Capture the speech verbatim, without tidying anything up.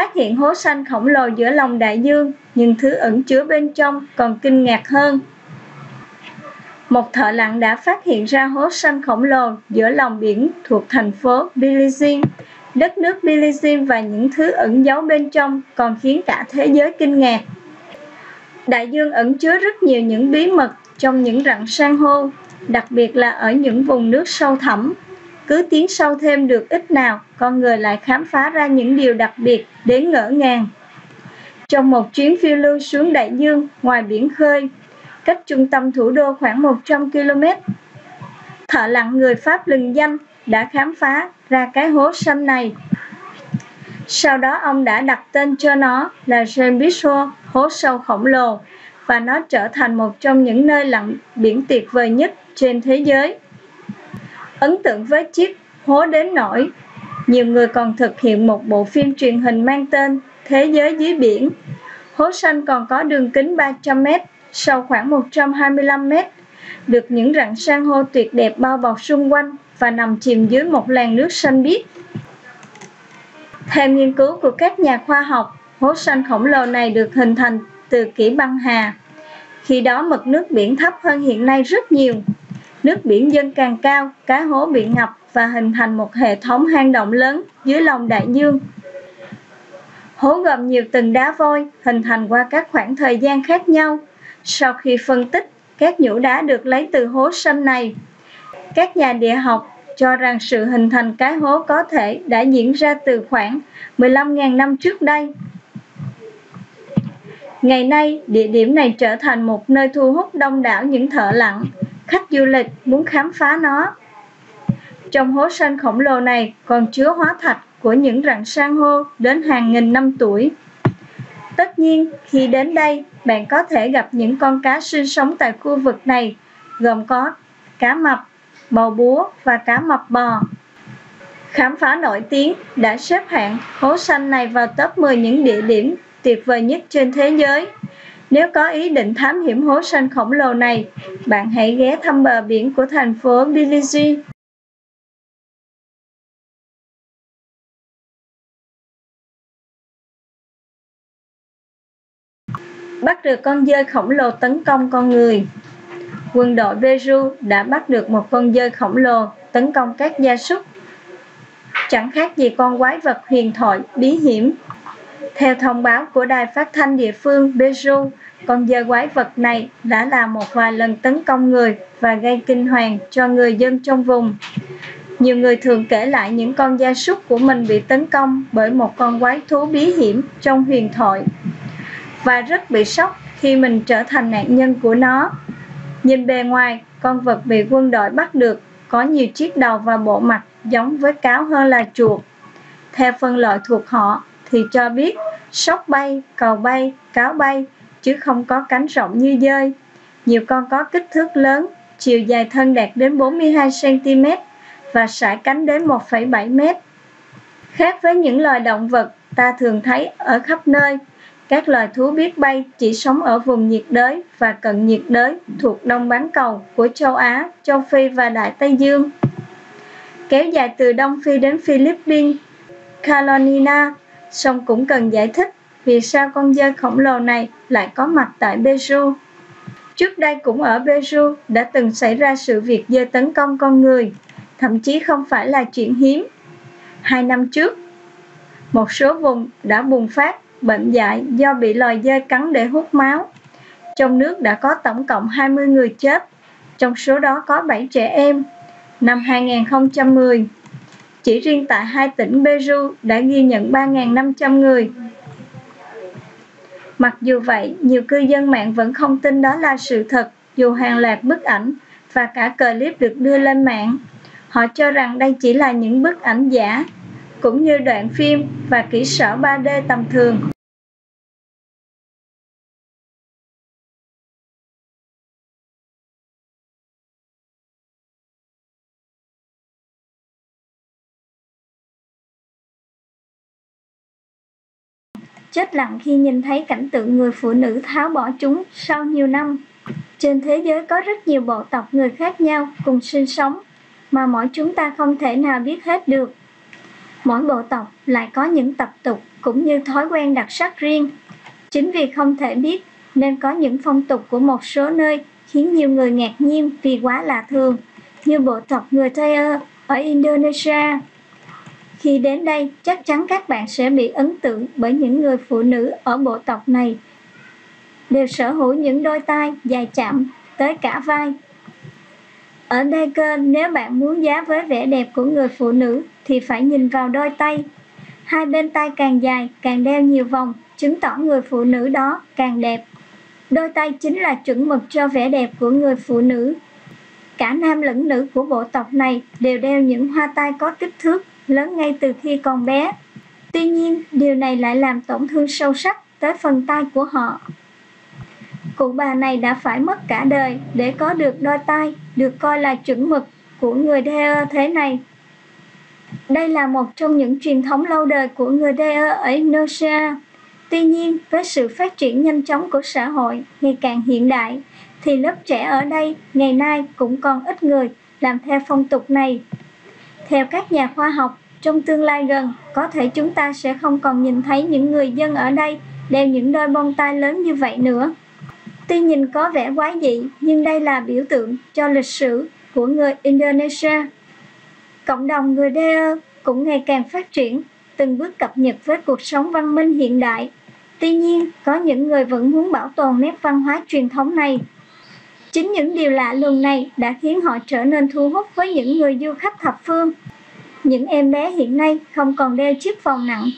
phát hiện hố sanh khổng lồ giữa lòng đại dương, nhưng thứ ẩn chứa bên trong còn kinh ngạc hơn. Một thợ lặn đã phát hiện ra hố sanh khổng lồ giữa lòng biển thuộc thành phố Belize. Đất nước Belize và những thứ ẩn giấu bên trong còn khiến cả thế giới kinh ngạc. Đại dương ẩn chứa rất nhiều những bí mật trong những rặng san hô, đặc biệt là ở những vùng nước sâu thẳm. Cứ tiến sâu thêm được ít nào, con người lại khám phá ra những điều đặc biệt đến ngỡ ngàng. Trong một chuyến phiêu lưu xuống đại dương ngoài biển khơi, cách trung tâm thủ đô khoảng một trăm ki lô mét, thợ lặn người Pháp lừng danh đã khám phá ra cái hố sâm này. Sau đó ông đã đặt tên cho nó là Jean Bissot, hố sâu khổng lồ, và nó trở thành một trong những nơi lặn biển tuyệt vời nhất trên thế giới. Ấn tượng với chiếc hố đến nỗi nhiều người còn thực hiện một bộ phim truyền hình mang tên Thế Giới Dưới Biển. Hố sanh còn có đường kính ba trăm mét, sâu khoảng một trăm hai mươi lăm mét, được những rặng san hô tuyệt đẹp bao bọc xung quanh và nằm chìm dưới một làn nước xanh biếc. Theo nghiên cứu của các nhà khoa học, hố sanh khổng lồ này được hình thành từ kỷ băng hà. Khi đó mực nước biển thấp hơn hiện nay rất nhiều. Nước biển dâng càng cao, cá hố bị ngập và hình thành một hệ thống hang động lớn dưới lòng đại dương. Hố gồm nhiều tầng đá vôi hình thành qua các khoảng thời gian khác nhau. Sau khi phân tích, các nhũ đá được lấy từ hố sâm này. Các nhà địa học cho rằng sự hình thành cái hố có thể đã diễn ra từ khoảng mười lăm nghìn năm trước đây. Ngày nay, địa điểm này trở thành một nơi thu hút đông đảo những thợ lặn, khách du lịch muốn khám phá nó. Trong hố sanh khổng lồ này còn chứa hóa thạch của những rặng san hô đến hàng nghìn năm tuổi. Tất nhiên, khi đến đây, bạn có thể gặp những con cá sinh sống tại khu vực này, gồm có cá mập, bầu búa và cá mập bò. Khám phá nổi tiếng đã xếp hạng hố sanh này vào top mười những địa điểm tuyệt vời nhất trên thế giới. Nếu có ý định thám hiểm hố sanh khổng lồ này, bạn hãy ghé thăm bờ biển của thành phố Belize. Bắt được con dơi khổng lồ tấn công con người. Quân đội Bezu đã bắt được một con dơi khổng lồ tấn công các gia súc, chẳng khác gì con quái vật huyền thoại bí hiểm. Theo thông báo của đài phát thanh địa phương Bezu, con dơi quái vật này đã làm một vài lần tấn công người và gây kinh hoàng cho người dân trong vùng. Nhiều người thường kể lại những con gia súc của mình bị tấn công bởi một con quái thú bí hiểm trong huyền thoại và rất bị sốc khi mình trở thành nạn nhân của nó. Nhìn bề ngoài, con vật bị quân đội bắt được có nhiều chiếc đầu và bộ mặt giống với cáo hơn là chuột. Theo phân loại thuộc họ thì cho biết sóc bay, càu bay, cáo bay, chứ không có cánh rộng như dơi. Nhiều con có kích thước lớn, chiều dài thân đạt đến bốn mươi hai xăng-ti-mét và sải cánh đến một phẩy bảy mét. Khác với những loài động vật ta thường thấy ở khắp nơi, các loài thú biết bay chỉ sống ở vùng nhiệt đới và cận nhiệt đới thuộc đông bán cầu của châu Á, châu Phi và Đại Tây Dương. Kéo dài từ Đông Phi đến Philippines, Calonina, Xong cũng cần giải thích vì sao con dơi khổng lồ này lại có mặt tại Peru. Trước đây cũng ở Peru đã từng xảy ra sự việc dơi tấn công con người, thậm chí không phải là chuyện hiếm. Hai năm trước, một số vùng đã bùng phát bệnh dại do bị loài dơi cắn để hút máu. Trong nước đã có tổng cộng hai mươi người chết, trong số đó có bảy trẻ em. Năm hai nghìn không trăm mười, chỉ riêng tại hai tỉnh Peru đã ghi nhận ba nghìn năm trăm người. Mặc dù vậy, nhiều cư dân mạng vẫn không tin đó là sự thật, dù hàng loạt bức ảnh và cả clip được đưa lên mạng. Họ cho rằng đây chỉ là những bức ảnh giả, cũng như đoạn phim và kỹ xảo ba D tầm thường. Chết lặng khi nhìn thấy cảnh tượng người phụ nữ tháo bỏ chúng sau nhiều năm. Trên thế giới có rất nhiều bộ tộc người khác nhau cùng sinh sống mà mỗi chúng ta không thể nào biết hết được. Mỗi bộ tộc lại có những tập tục cũng như thói quen đặc sắc riêng. Chính vì không thể biết nên có những phong tục của một số nơi khiến nhiều người ngạc nhiên vì quá lạ thường, như bộ tộc người Dayak ở Indonesia. Khi đến đây, chắc chắn các bạn sẽ bị ấn tượng bởi những người phụ nữ ở bộ tộc này đều sở hữu những đôi tai dài chạm tới cả vai. Ở Dayak, nếu bạn muốn giá với vẻ đẹp của người phụ nữ thì phải nhìn vào đôi tay. Hai bên tay càng dài càng đeo nhiều vòng, chứng tỏ người phụ nữ đó càng đẹp. Đôi tay chính là chuẩn mực cho vẻ đẹp của người phụ nữ. Cả nam lẫn nữ của bộ tộc này đều đeo những hoa tai có kích thước lớn ngay từ khi còn bé. Tuy nhiên, điều này lại làm tổn thương sâu sắc tới phần tai của họ. Cụ bà này đã phải mất cả đời để có được đôi tai được coi là chuẩn mực của người Dayak thế này. Đây là một trong những truyền thống lâu đời của người Dayak ở Indonesia. Tuy nhiên, với sự phát triển nhanh chóng của xã hội ngày càng hiện đại, thì lớp trẻ ở đây ngày nay cũng còn ít người làm theo phong tục này. Theo các nhà khoa học, trong tương lai gần, có thể chúng ta sẽ không còn nhìn thấy những người dân ở đây đeo những đôi bông tai lớn như vậy nữa. Tuy nhìn có vẻ quái dị, nhưng đây là biểu tượng cho lịch sử của người Indonesia. Cộng đồng người Dayak cũng ngày càng phát triển, từng bước cập nhật với cuộc sống văn minh hiện đại. Tuy nhiên, có những người vẫn muốn bảo tồn nét văn hóa truyền thống này. Chính những điều lạ lùng này đã khiến họ trở nên thu hút với những người du khách thập phương. Những em bé hiện nay không còn đeo chiếc vòng nặng